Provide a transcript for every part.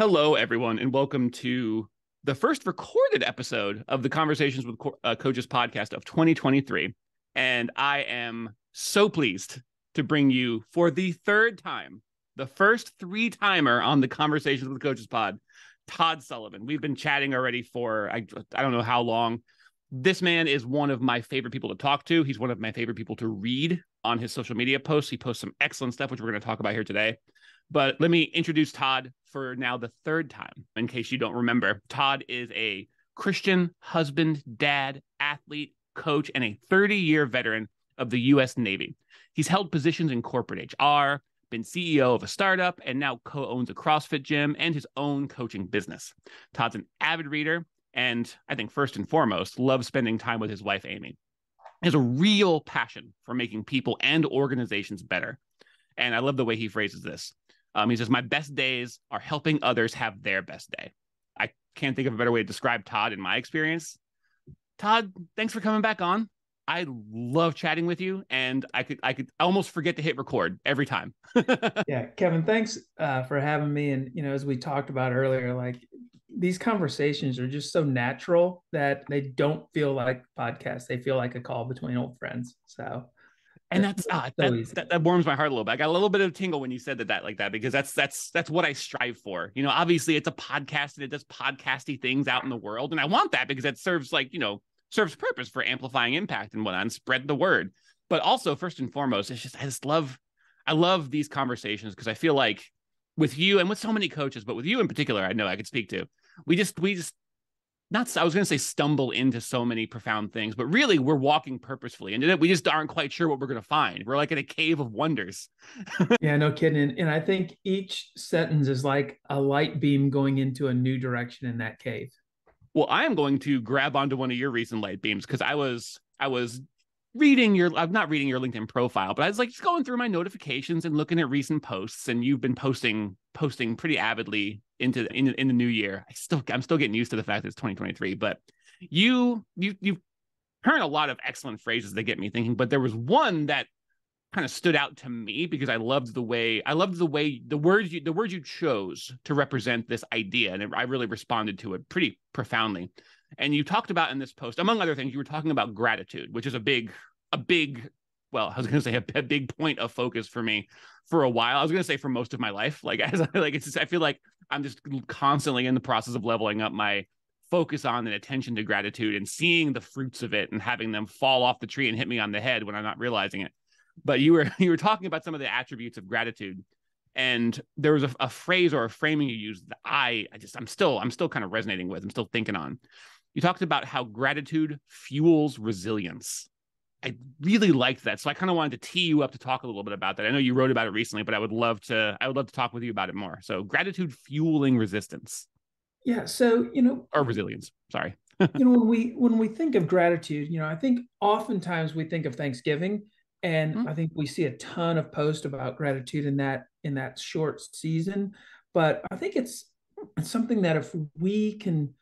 Hello, everyone, and welcome to the first recorded episode of the Conversations with Coaches podcast of 2023. And I am so pleased to bring you for the third time, the first three-timer on the Conversations with Coaches pod, Todd Sullivan. We've been chatting already for I don't know how long. This man is one of my favorite people to talk to. He's one of my favorite people to read on his social media posts. He posts some excellent stuff, which we're going to talk about here today. But let me introduce Todd for now the third time, in case you don't remember. Todd is a Christian husband, dad, athlete, coach, and a 30-year veteran of the U.S. Navy. He's held positions in corporate HR, been CEO of a startup, and now co-owns a CrossFit gym and his own coaching business. Todd's an avid reader, and I think first and foremost, loves spending time with his wife, Amy. He has a real passion for making people and organizations better. And I love the way he phrases this. He says, my best days are helping others have their best day. I can't think of a better way to describe Todd in my experience. Todd, thanks for coming back on. I love chatting with you, and I could almost forget to hit record every time. Yeah, Kevin, thanks for having me. And, you know, as we talked about earlier, like these conversations are just so natural that they don't feel like podcasts. They feel like a call between old friends. So. And that warms my heart a little bit. I got a little bit of a tingle when you said that like that, because that's what I strive for. You know, obviously it's a podcast and it does podcasty things out in the world. And I want that because that serves serves purpose for amplifying impact and whatnot, and spread the word. But also first and foremost, it's just, I love these conversations, because I feel like with you and with so many coaches, but with you in particular, I know I could speak to, stumble into so many profound things, but really we're walking purposefully into it. We just aren't quite sure what we're going to find. We're like in a cave of wonders. Yeah, no kidding. And I think each sentence is like a light beam going into a new direction in that cave. Well, I am going to grab onto one of your recent light beams, because I was I'm not reading your LinkedIn profile, but I was like just going through my notifications and looking at recent posts, and you've been posting pretty avidly in the new year. I'm still getting used to the fact that it's 2023, but you've heard a lot of excellent phrases that get me thinking, but there was one that kind of stood out to me, because I loved the way the words you chose to represent this idea, and I really responded to it pretty profoundly. And you talked about in this post, among other things, you were talking about gratitude, which is a big point of focus for me for a while. I was going to say for most of my life, I feel like I'm just constantly in the process of leveling up my focus on and attention to gratitude, and seeing the fruits of it and having them fall off the tree and hit me on the head when I'm not realizing it. But you were talking about some of the attributes of gratitude. And there was a phrase or a framing you used that I'm still kind of resonating with. I'm still thinking on. You talked about how gratitude fuels resilience. I really liked that. So I kind of wanted to tee you up to talk a little bit about that. I know you wrote about it recently, but I would love to talk with you about it more. So gratitude fueling resistance. Yeah. So, or resilience, sorry. When we think of gratitude, I think oftentimes we think of Thanksgiving, and mm-hmm. I think we see a ton of posts about gratitude in that short season. But I think it's something that if we can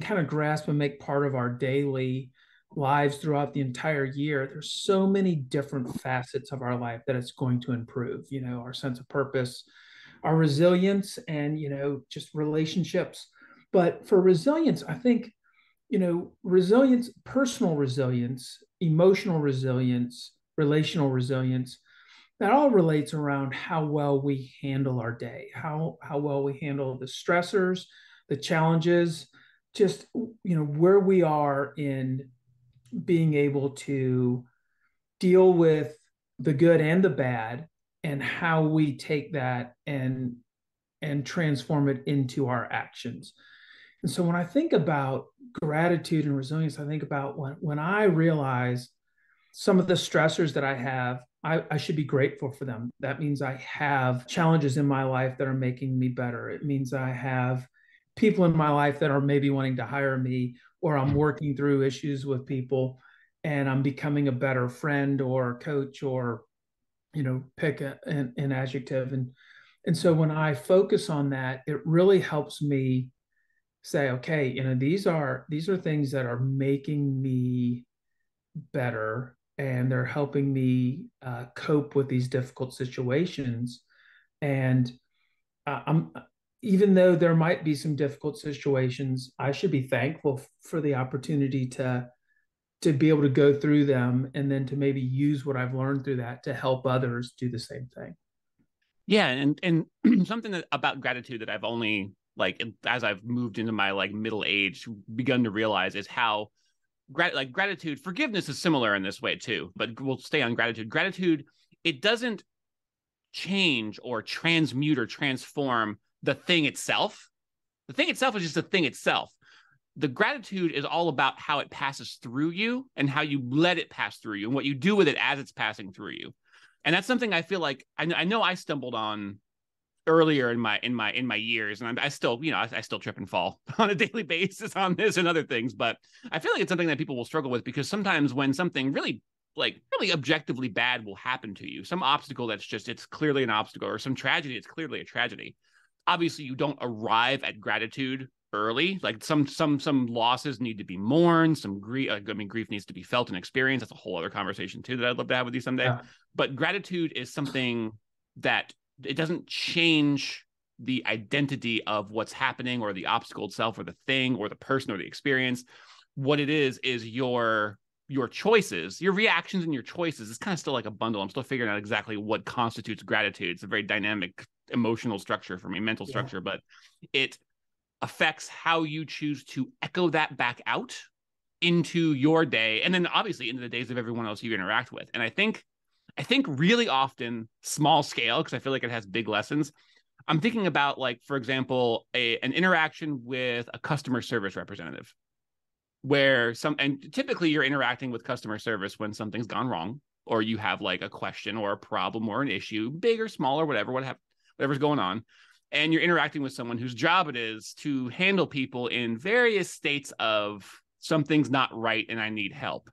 kind of grasp and make part of our daily lives throughout the entire year, there's so many different facets of our life that it's going to improve, our sense of purpose, our resilience, and, just relationships. But for resilience, I think, resilience, personal resilience, emotional resilience, relational resilience, that all relates around how well we handle our day, how well we handle the stressors, the challenges, just, where we are in being able to deal with the good and the bad, and how we take that and transform it into our actions. And so when I think about gratitude and resilience, I think about when I realize some of the stressors that I have, I should be grateful for them. That means I have challenges in my life that are making me better. It means I have people in my life that are maybe wanting to hire me, or I'm working through issues with people and I'm becoming a better friend or coach, or, pick an adjective. And so when I focus on that, it really helps me say, okay, these are things that are making me better, and they're helping me cope with these difficult situations. And even though there might be some difficult situations, I should be thankful for the opportunity to be able to go through them and then to maybe use what I've learned through that to help others do the same thing. Yeah. And something about gratitude that I've only, like, as I've moved into my like middle age, begun to realize is how gratitude, forgiveness is similar in this way too, but we'll stay on gratitude. Gratitude, it doesn't change or transmute or transform the thing itself. The thing itself is just the thing itself. The gratitude is all about how it passes through you and how you let it pass through you and what you do with it as it's passing through you. And that's something I feel like I know I stumbled on earlier in my years, and I still, you know, I still trip and fall on a daily basis on this and other things. But I feel like it's something that people will struggle with, because sometimes when something really objectively bad will happen to you, some obstacle that's just, it's clearly an obstacle, or some tragedy, it's clearly a tragedy. Obviously, you don't arrive at gratitude early. Like some losses need to be mourned. Some grief, grief needs to be felt and experienced. That's a whole other conversation too that I'd love to have with you someday. Yeah. But gratitude is something that it doesn't change the identity of what's happening or the obstacle itself or the thing or the person or the experience. What it is your choices, your reactions and your choices. It's kind of still like a bundle. I'm still figuring out exactly what constitutes gratitude. It's a very dynamic emotional structure for me, mental structure, but it affects how you choose to echo that back out into your day, and then obviously into the days of everyone else you interact with. And I think really often, small scale, because I feel like it has big lessons, I'm thinking about, like, for example, an interaction with a customer service representative, where typically you're interacting with customer service when something's gone wrong, or you have like a question or a problem or an issue, big or small or whatever's going on. And you're interacting with someone whose job it is to handle people in various states of something's not right and I need help.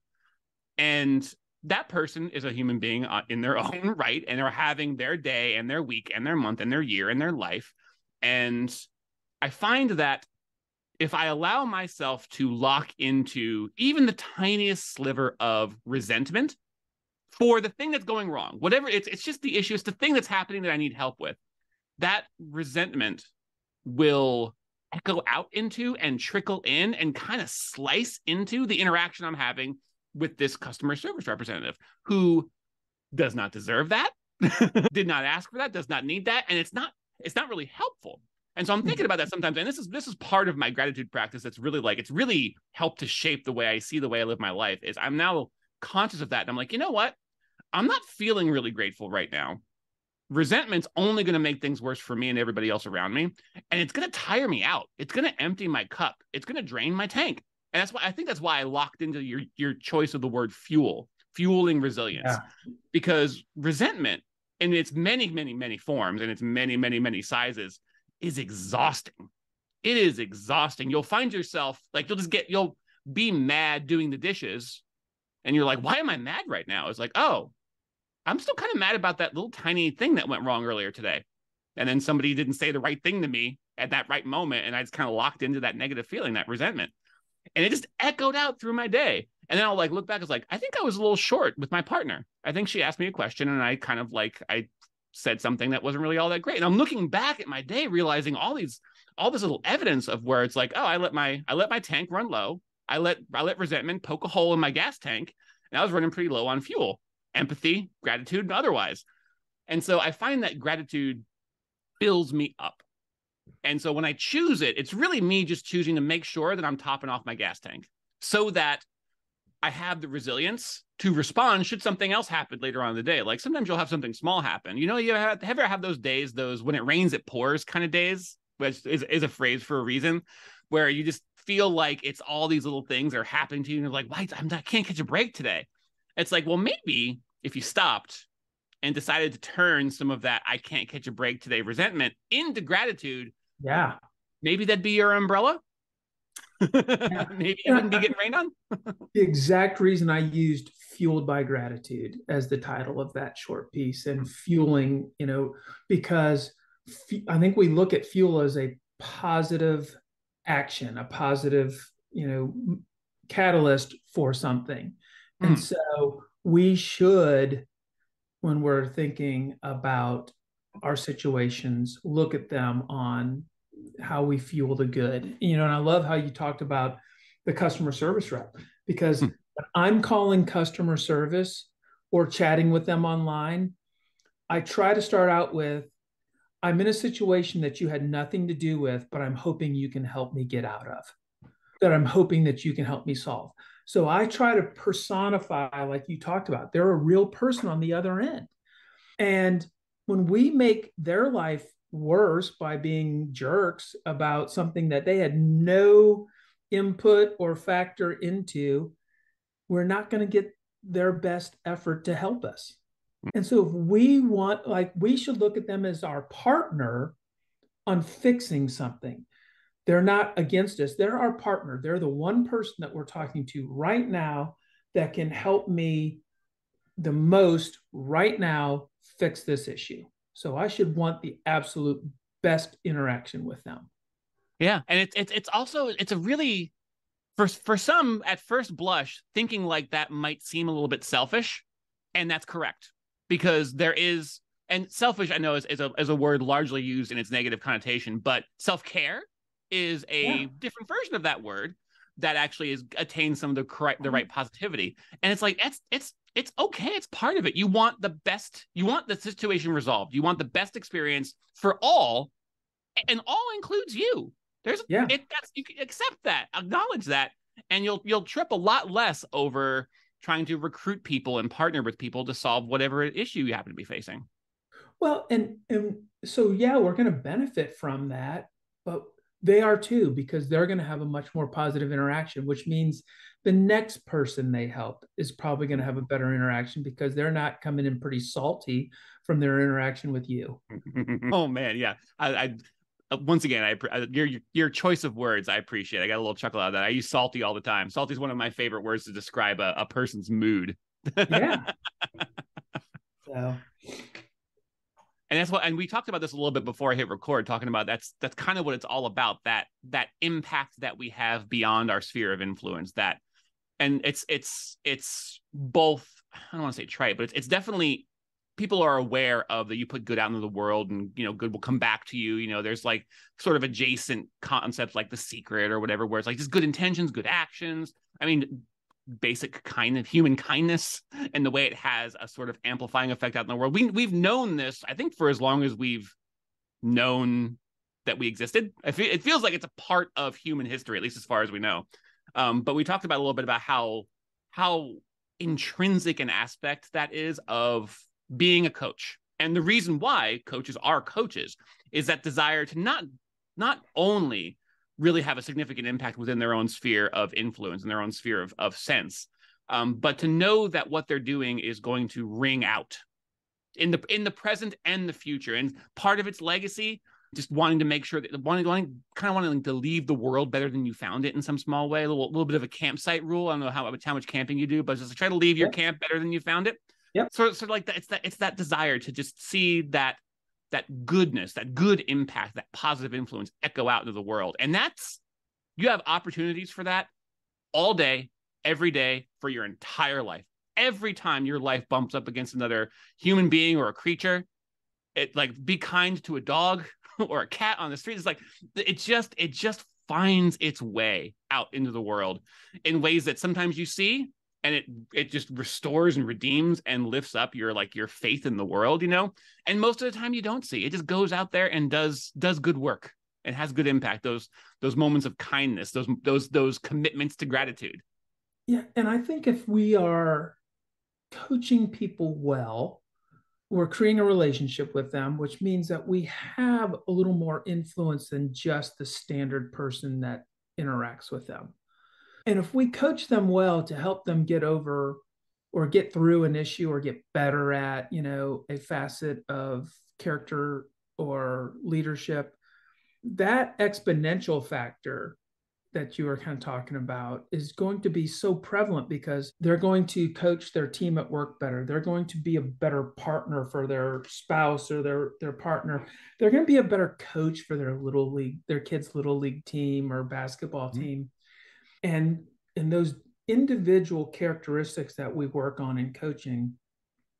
And that person is a human being in their own right, and they're having their day and their week and their month and their year and their life. And I find that if I allow myself to lock into even the tiniest sliver of resentment for the thing that's going wrong, whatever, it's just the issue, it's the thing that's happening that I need help with, that resentment will echo out into and trickle in and kind of slice into the interaction I'm having with this customer service representative who does not deserve that, did not ask for that, does not need that. And it's not really helpful. And so I'm thinking about that sometimes. And this is part of my gratitude practice. That's really it's really helped to shape the way I see the way I live my life, is I'm now conscious of that. And I'm like, you know what? I'm not feeling really grateful right now. Resentment's only going to make things worse for me and everybody else around me. And it's going to tire me out. It's going to empty my cup. It's going to drain my tank. And that's why I locked into your choice of the word fuel, fueling resilience, because resentment in its many, many, many forms and its many, many, many sizes is exhausting. It is exhausting. You'll find yourself you'll be mad doing the dishes and you're like, why am I mad right now? It's like, oh, I'm still kind of mad about that little tiny thing that went wrong earlier today. And then somebody didn't say the right thing to me at that right moment. And I just kind of locked into that negative feeling, that resentment. And it just echoed out through my day. And then I'll look back, it's like, I think I was a little short with my partner. I think she asked me a question and I kind of I said something that wasn't really all that great. And I'm looking back at my day, realizing all this little evidence of where it's like, oh, I let my tank run low. I let resentment poke a hole in my gas tank, and I was running pretty low on fuel, empathy, gratitude, and otherwise. And so I find that gratitude fills me up. And so when I choose it, it's really me just choosing to make sure that I'm topping off my gas tank so that I have the resilience to respond should something else happen later on in the day. Like sometimes you'll have something small happen. You know, you ever have those days, those when it rains, it pours kind of days, which is a phrase for a reason, where you just feel like it's all these little things are happening to you. And you're like, why? I can't catch a break today. It's like, well, maybe if you stopped and decided to turn some of that I can't catch a break today resentment into gratitude, yeah, maybe that'd be your umbrella. Maybe it wouldn't be getting rained on. The exact reason I used Fueled by Gratitude as the title of that short piece, and fueling, you know, because I think we look at fuel as a positive action, a positive, you know, catalyst for something. And so we should, when we're thinking about our situations, look at them on how we fuel the good. You know, and I love how you talked about the customer service rep, because when I'm calling customer service or chatting with them online, I try to start out with, I'm in a situation that you had nothing to do with, but I'm hoping you can help me get out of, that I'm hoping that you can help me solve. So I try to personify, like you talked about, they're a real person on the other end. And when we make their life worse by being jerks about something that they had no input or factor into, we're not going to get their best effort to help us. And so if we want, like, we should look at them as our partner on fixing something. They're not against us. They're our partner. They're the one person that we're talking to right now that can help me the most right now fix this issue. So I should want the absolute best interaction with them. Yeah. And it's also, it's a really, for some at first blush, thinking like that might seem a little bit selfish. And that's correct, because there is, and selfish, I know is a word largely used in its negative connotation, but self-care is a different version of that word that actually is attains some of the right positivity. And it's like, it's okay. It's part of it. You want the best, you want the situation resolved. You want the best experience for all, and all includes you. You can accept that, acknowledge that, and you'll trip a lot less over trying to recruit people and partner with people to solve whatever issue you happen to be facing. Well, and so, yeah, we're going to benefit from that, but they are too, because they're going to have a much more positive interaction, which means the next person they help is probably going to have a better interaction, because they're not coming in pretty salty from their interaction with you. Oh man. Yeah. Once again, your choice of words, I appreciate. I got a little chuckle out of that. I use salty all the time. Salty is one of my favorite words to describe a person's mood. Yeah. So. And that's what, and we talked about this a little bit before I hit record, talking about that's kind of what it's all about, that impact that we have beyond our sphere of influence. That, and it's both, I don't want to say trite, but it's definitely, people are aware of that. You put good out into the world, and, you know, good will come back to you. You know, there's like sort of adjacent concepts like The Secret or whatever, where it's like just good intentions, good actions. I mean, basic kind of human kindness, and the way it has a sort of amplifying effect out in the world. We've known this, I think, for as long as we've known that we existed. It feels like it's a part of human history, at least as far as we know. But we talked about a little bit about how intrinsic an aspect that is of being a coach. And the reason why coaches are coaches is that desire to not only really have a significant impact within their own sphere of influence and their own sphere of sense, but to know that what they're doing is going to ring out in the present and the future. And part of its legacy, just wanting to make sure that wanting to leave the world better than you found it in some small way, a little bit of a campsite rule. I don't know how much camping you do, but just try to leave your camp better than you found it. Yep. Sort of like that. It's that desire to just see that goodness, that good impact, that positive influence echo out into the world. And you have opportunities for that all day, every day, for your entire life. Every time your life bumps up against another human being or a creature, it, like, be kind to a dog or a cat on the street. It's like, it just finds its way out into the world in ways that sometimes you see. And it just restores and redeems and lifts up your faith in the world, you know? And most of the time you don't see. It just goes out there and does good work and has good impact. Those moments of kindness, those commitments to gratitude. Yeah. And I think if we are coaching people well, we're creating a relationship with them, which means that we have a little more influence than just the standard person that interacts with them. And if we coach them well to help them get over or get through an issue or get better at, you know, a facet of character or leadership, that exponential factor that you were kind of talking about is going to be so prevalent, because they're going to coach their team at work better. They're going to be a better partner for their spouse or their partner. They're going to be a better coach for their kids' little league team or basketball team. And those individual characteristics that we work on in coaching,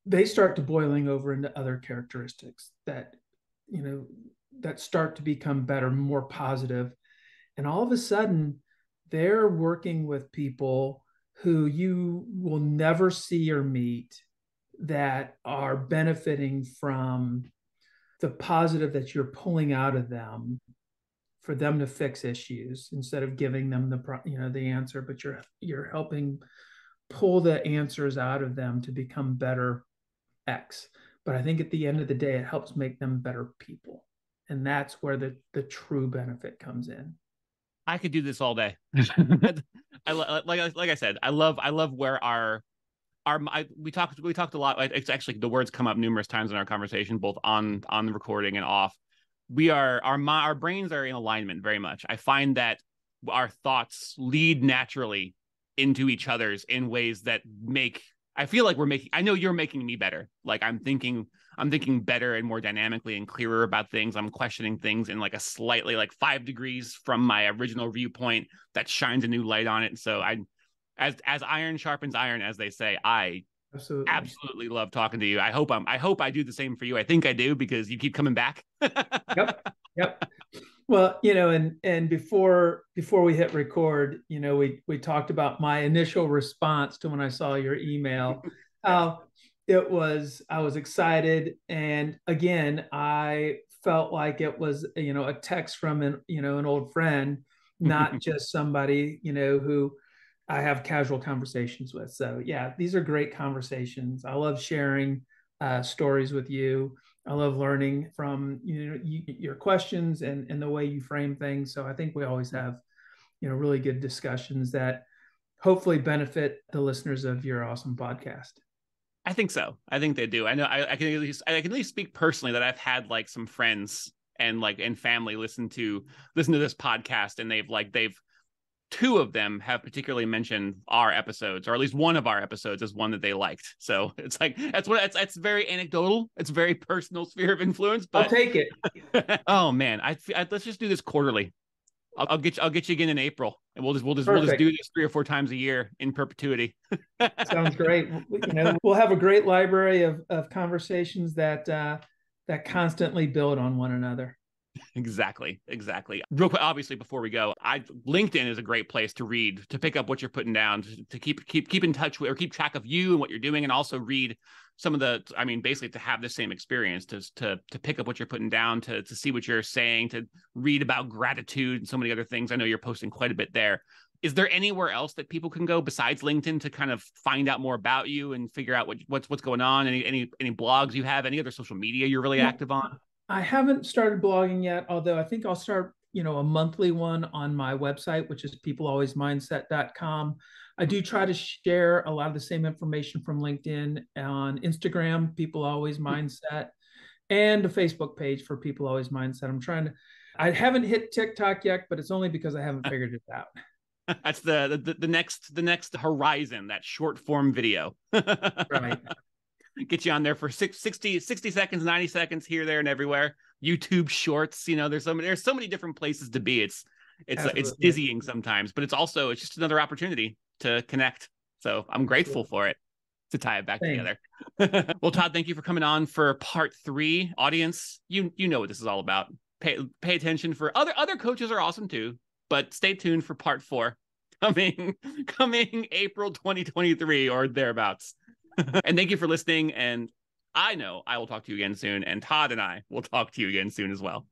they start to boiling over into other characteristics that, you know, that start to become better, more positive. And all of a sudden, they're working with people who you will never see or meet that are benefiting from the positive that you're pulling out of them for them to fix issues instead of giving them the answer, but you're helping pull the answers out of them to become better X. But I think at the end of the day, it helps make them better people. And that's where the true benefit comes in. I could do this all day. Like I said, I love where we talked a lot. It's actually, the words come up numerous times in our conversation, both on the recording and off. We are, our brains are in alignment very much. I find that our thoughts lead naturally into each other's in ways that I know you're making me better. Like I'm thinking better and more dynamically and clearer about things. I'm questioning things in like a slightly 5 degrees from my original viewpoint that shines a new light on it. So as iron sharpens iron, as they say, I absolutely love talking to you. I hope I do the same for you. I think I do, because you keep coming back. Yep. Well, and before we hit record, we talked about my initial response to when I saw your email. I was excited. And again, I felt like it was, a text from an old friend, not just somebody, who I have casual conversations with. So yeah, these are great conversations. I love sharing stories with you. I love learning from your questions and the way you frame things. So I think we always have, really good discussions that hopefully benefit the listeners of your awesome podcast. I think so. I think they do. I know I can at least speak personally that I've had some friends and family listen to this podcast, and two of them have particularly mentioned our episodes, or at least one of our episodes is one that they liked. So it's that's very anecdotal. It's very personal sphere of influence, but I'll take it. Oh man. Let's just do this quarterly. I'll get you again in April, and we'll just do this 3 or 4 times a year in perpetuity. Sounds great. We'll have a great library of conversations that constantly build on one another. Exactly. Real quick, obviously, before we go, LinkedIn is a great place to read, to pick up what you're putting down, to keep in touch with, or keep track of you and what you're doing, and also read some of the, basically to have the same experience, to pick up what you're putting down, to see what you're saying, to read about gratitude and so many other things. I know you're posting quite a bit there. Is there anywhere else that people can go besides LinkedIn to kind of find out more about you and figure out what's going on? Any blogs you have, any other social media you're really active on? I haven't started blogging yet, although I think I'll start, a monthly one on my website, which is peoplealwaysmindset.com. I do try to share a lot of the same information from LinkedIn on Instagram, peoplealwaysmindset, and a Facebook page for People Always Mindset. I haven't hit TikTok yet, but it's only because I haven't figured it out. That's the next horizon, that short form video. Right. Get you on there for 60 seconds, 90 seconds here, there, and everywhere. YouTube shorts, there's so many different places to be. It's dizzying sometimes, but it's just another opportunity to connect. So I'm grateful for it, to tie it back together. Well, Todd, thank you for coming on for part 3. Audience, you know what this is all about. Pay attention for other coaches are awesome too, but stay tuned for part 4 coming April 2023 or thereabouts. And thank you for listening. And I know I will talk to you again soon. And Todd and I will talk to you again soon as well.